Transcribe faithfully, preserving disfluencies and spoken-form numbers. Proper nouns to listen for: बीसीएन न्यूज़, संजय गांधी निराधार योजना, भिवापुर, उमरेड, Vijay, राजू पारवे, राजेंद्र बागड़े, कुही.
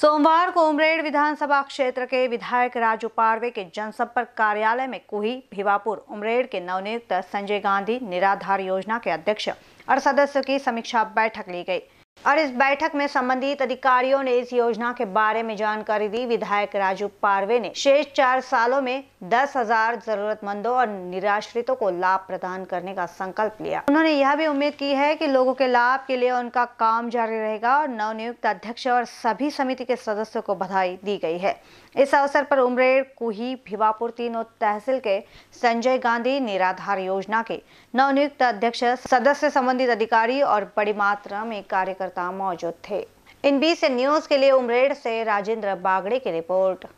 सोमवार को उमरेड विधानसभा क्षेत्र के विधायक राजू पारवे के जनसंपर्क कार्यालय में कुही भिवापुर उमरेड के नवनियुक्त संजय गांधी निराधार योजना के अध्यक्ष और सदस्यों की समीक्षा बैठक ली गई और इस बैठक में संबंधित अधिकारियों ने इस योजना के बारे में जानकारी दी। विधायक राजू पारवे ने शेष चार सालों में दस हजार जरूरतमंदों और निराश्रितों को लाभ प्रदान करने का संकल्प लिया। उन्होंने यह भी उम्मीद की है कि लोगों के लाभ के लिए उनका काम जारी रहेगा और नवनियुक्त अध्यक्ष और सभी समिति के सदस्यों को बधाई दी गई है। इस अवसर पर उमरेड, कुही, भिवापुर तीनों तहसील के संजय गांधी निराधार योजना के नवनियुक्त अध्यक्ष, सदस्य, संबंधित अधिकारी और बड़ी मात्रा में कार्यकर्ता मौजूद थे। इन बीसीएन न्यूज़ के लिए उमरेड से राजेंद्र बागड़े की रिपोर्ट।